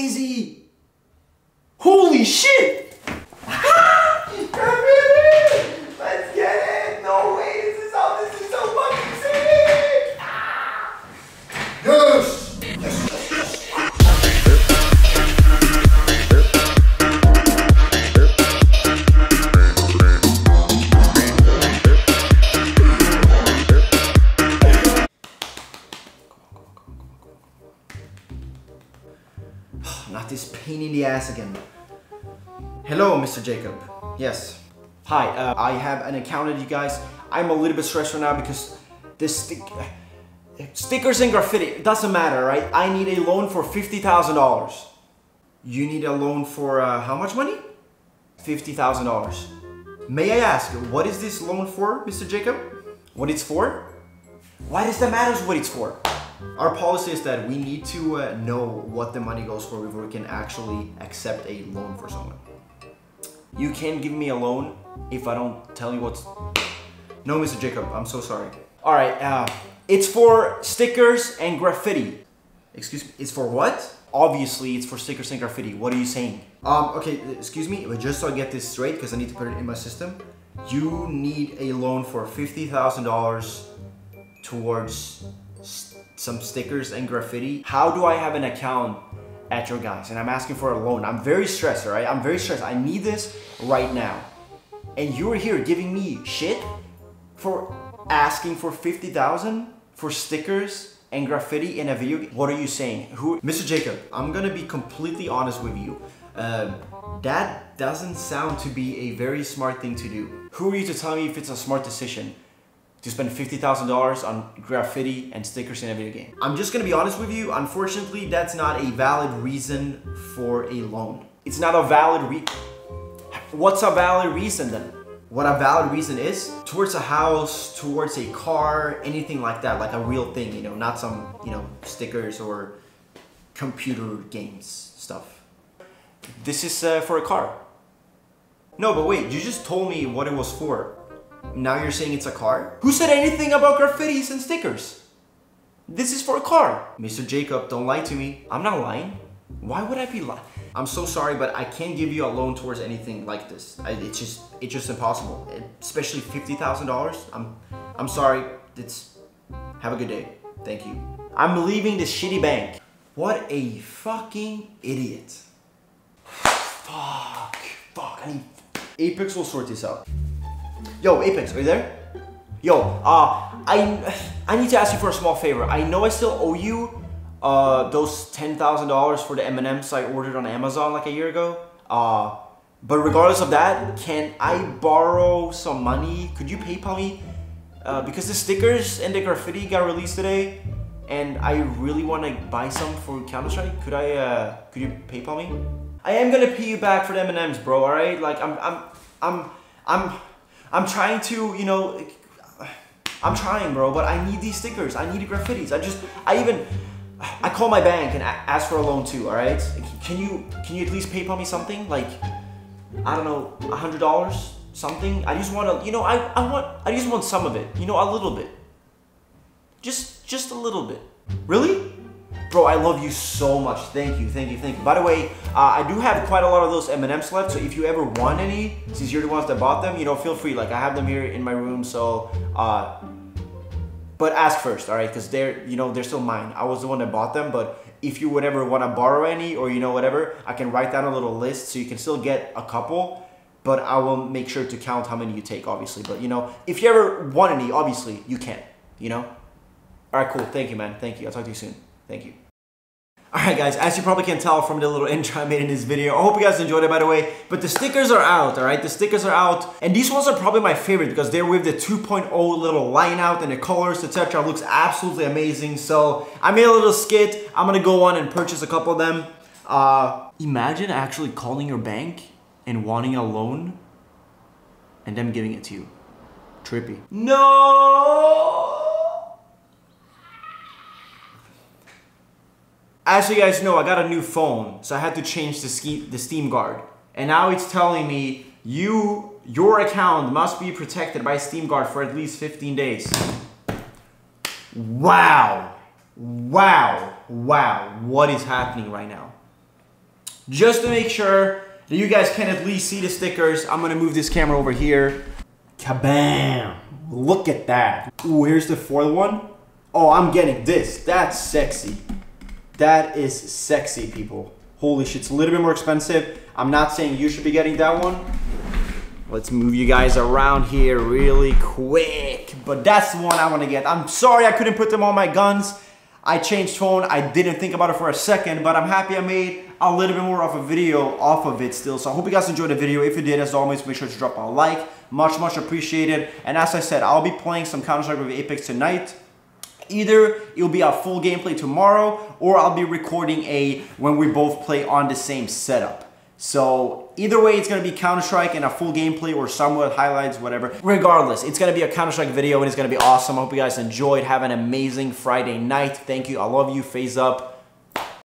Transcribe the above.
crazy. Holy shit! Let's get it! No way, this is so fucking sick! Yes! Not this pain in the ass again. Hello, Mr. Jacob. Yes. Hi, I have an account with you guys. I'm a little bit stressed right now because this stickers and graffiti, it doesn't matter, right? I need a loan for $50,000. You need a loan for how much money? $50,000. May I ask, what is this loan for, Mr. Jacob? What it's for? Why does that matter what it's for? Our policy is that we need to know what the money goes for before we can actually accept a loan for someone. You can't give me a loan if I don't tell you what's... No, Mr. Jacob, I'm so sorry. All right, it's for stickers and graffiti. Excuse me, it's for what? Obviously, it's for stickers and graffiti. What are you saying? Okay, excuse me, but just so I get this straight, because I need to put it in my system. You need a loan for $50,000 towards some stickers and graffiti. How do I have an account at your guys and I'm asking for a loan? I'm very stressed, all right? I'm very stressed. I need this right now. And you're here giving me shit for asking for $50,000 for stickers and graffiti in a video game? What are you saying? Who? Mr. Jacob, I'm gonna be completely honest with you. That doesn't sound to be a very smart thing to do. Who are you to tell me if it's a smart decision to spend $50,000 on graffiti and stickers in a video game? I'm just gonna be honest with you, unfortunately, that's not a valid reason for a loan. It's not a valid What's a valid reason then? What a valid reason is, towards a house, towards a car, anything like that, like a real thing, you know, not some, you know, stickers or computer games stuff. This is for a car. No, but wait, you just told me what it was for. Now you're saying it's a car? Who said anything about graffitis and stickers? This is for a car. Mr. Jacob, don't lie to me. I'm not lying. Why would I be lying? I'm so sorry, but I can't give you a loan towards anything like this. It's just impossible, especially $50,000. I'm sorry. Have a good day. Thank you. I'm leaving this shitty bank. What a fucking idiot. Fuck, I need... Apex will sort this out. Yo, Apex, are you there? Yo, I need to ask you for a small favor. I know I still owe you those $10,000 for the M&Ms I ordered on Amazon like a year ago. But regardless of that, can I borrow some money? Could you PayPal me? Because the stickers and the graffiti got released today, and I really want to buy some for Counter-Strike. Could you PayPal me? I am gonna pay you back for the M&Ms, bro. All right? Like I'm trying to, you know, I'm trying, bro, but I need these stickers. I need the graffitis. I call my bank and ask for a loan too, all right? Can you at least PayPal me something? Like, I don't know, $100, something? I just want to, you know, I just want some of it, you know, a little bit. Just a little bit. Really? Bro, I love you so much. Thank you, thank you, thank you. By the way, I do have quite a lot of those M&Ms left, so if you ever want any, since you're the ones that bought them, you know, feel free. Like, I have them here in my room, so... but ask first, all right? Because they're, you know, they're still mine. I was the one that bought them, but if you would ever want to borrow any or, you know, whatever, I can write down a little list so you can still get a couple, but I will make sure to count how many you take, obviously. But, you know, if you ever want any, obviously, you can, you know? All right, cool. Thank you, man. Thank you. I'll talk to you soon. Thank you. Alright guys, as you probably can tell from the little intro I made in this video, I hope you guys enjoyed it by the way, but the stickers are out, alright? The stickers are out, and these ones are probably my favorite because they're with the 2.0 little line out and the colors, etc. looks absolutely amazing, so I made a little skit. I'm gonna go on and purchase a couple of them. Imagine actually calling your bank and wanting a loan and them giving it to you. Trippy. No. As you guys know, I got a new phone, so I had to change the Steam Guard. And now it's telling me, your account must be protected by Steam Guard for at least 15 days. Wow. Wow. Wow. What is happening right now? just to make sure that you guys can at least see the stickers. I'm gonna move this camera over here. Kabam! Look at that. Ooh, here's the fourth one. Oh, I'm getting this. That's sexy. That is sexy, people. Holy shit, it's a little bit more expensive. I'm not saying you should be getting that one. Let's move you guys around here really quick. But that's the one I want to get. I'm sorry I couldn't put them on my guns. I changed phone. I didn't think about it for a second, but I'm happy I made a little bit more of a video off of it still. So I hope you guys enjoyed the video. If you did, as always, make sure to drop a like. Much appreciated. And as I said, I'll be playing some Counter-Strike with Apex tonight. Either it'll be a full gameplay tomorrow, or I'll be recording a when we both play on the same setup. So either way, it's gonna be Counter-Strike and a full gameplay or somewhat highlights, whatever. Regardless, it's gonna be a Counter-Strike video and it's gonna be awesome. I hope you guys enjoyed. Have an amazing Friday night. Thank you. I love you. Phase up.